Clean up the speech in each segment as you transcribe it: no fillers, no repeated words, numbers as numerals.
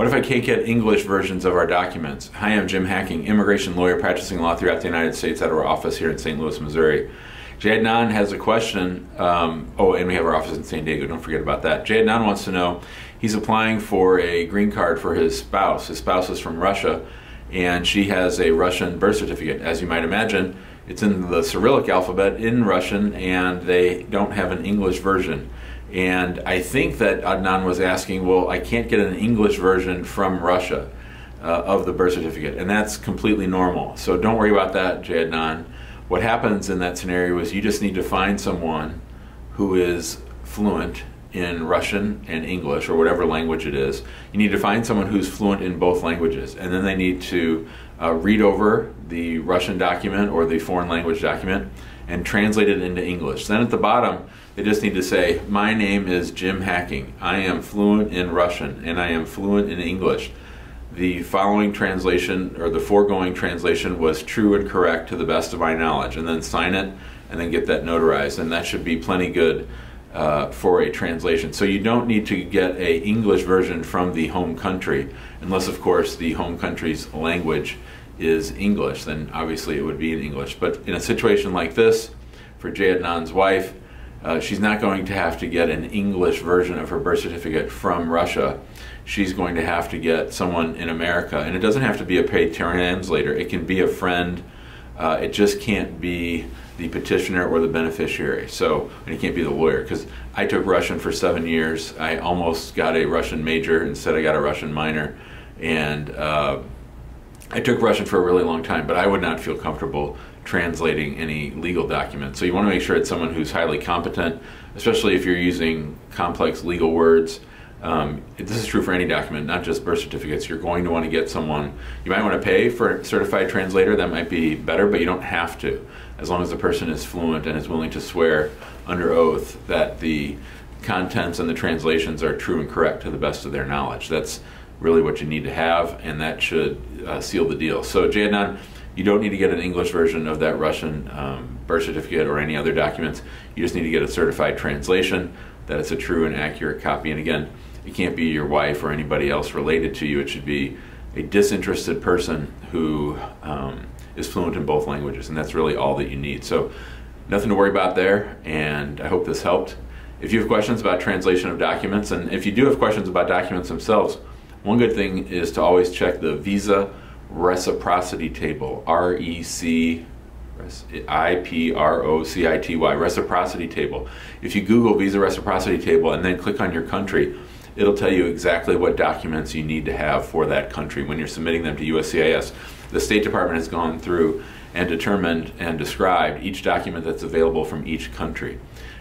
What if I can't get English versions of our documents? Hi, I'm Jim Hacking, immigration lawyer practicing law throughout the United States at our office here in St. Louis, Missouri. J. Adnan has a question. Oh, and we have our office in San Diego, don't forget about that. J. Adnan wants to know, he's applying for a green card for his spouse. His spouse is from Russia, and she has a Russian birth certificate. As you might imagine, it's in the Cyrillic alphabet in Russian, and they don't have an English version. And I think that Adnan was asking, well, I can't get an English version from Russia of the birth certificate, and that's completely normal. So don't worry about that, J. Adnan. What happens in that scenario is you just need to find someone who is fluent in Russian and English, or whatever language it is. You need to find someone who's fluent in both languages, and then they need to read over the Russian document or the foreign language document and translate it into English. Then at the bottom, they just need to say, my name is Jim Hacking. I am fluent in Russian and I am fluent in English. The following translation, or the foregoing translation, was true and correct to the best of my knowledge, and then sign it and then get that notarized, and that should be plenty good for a translation. So you don't need to get an English version from the home country, unless of course the home country's language is English, then obviously it would be in English. But in a situation like this, for J. Adnan's wife, she's not going to have to get an English version of her birth certificate from Russia. She's going to have to get someone in America, and it doesn't have to be a paid translator. It can be a friend. It just can't be the petitioner or the beneficiary. So, and it can't be the lawyer, because I took Russian for 7 years. I almost got a Russian major. Instead, I got a Russian minor, and I took Russian for a really long time, but I would not feel comfortable translating any legal document. So you want to make sure it's someone who's highly competent, especially if you're using complex legal words. This is true for any document, not just birth certificates. You're going to want to get someone. You might want to pay for a certified translator. That might be better, but you don't have to, as long as the person is fluent and is willing to swear under oath that the contents and the translations are true and correct to the best of their knowledge. That's really what you need to have, and that should seal the deal. So J. Adnan, you don't need to get an English version of that Russian birth certificate or any other documents. You just need to get a certified translation that it's a true and accurate copy. And again, it can't be your wife or anybody else related to you. It should be a disinterested person who is fluent in both languages, and that's really all that you need. So nothing to worry about there, and I hope this helped. If you have questions about translation of documents, and if you do have questions about documents themselves, one good thing is to always check the visa reciprocity table, R-E-C-I-P-R-O-C-I-T-Y, reciprocity table. If you Google visa reciprocity table and then click on your country, it'll tell you exactly what documents you need to have for that country when you're submitting them to USCIS. The State Department has gone through and determined and described each document that's available from each country.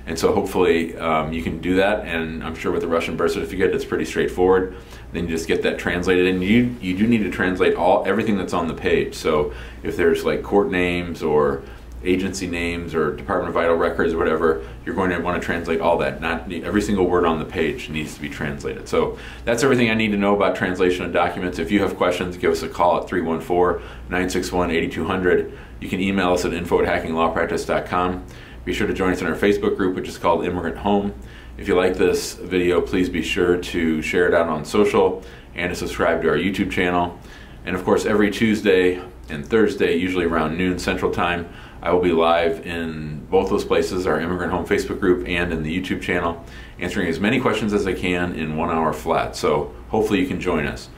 And so hopefully you can do that, and I'm sure with the Russian birth certificate it's pretty straightforward. Then you just get that translated, and you do need to translate everything that's on the page. So if there's like court names or agency names or Department of Vital Records or whatever, you're going to want to translate all that. Not every single word on the page needs to be translated. So that's everything I need to know about translation of documents. If you have questions, give us a call at 314-961-8200. You can email us at info@hackinglawpractice.com. Be sure to join us in our Facebook group, which is called Immigrant Home. If you like this video, please be sure to share it out on social and to subscribe to our YouTube channel. And of course, every Tuesday and Thursday, usually around noon Central Time, I will be live in both those places, our Immigrant Home Facebook group and in the YouTube channel, answering as many questions as I can in 1 hour flat. So hopefully you can join us.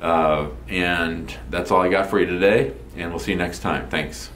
And that's all I got for you today, and we'll see you next time. Thanks.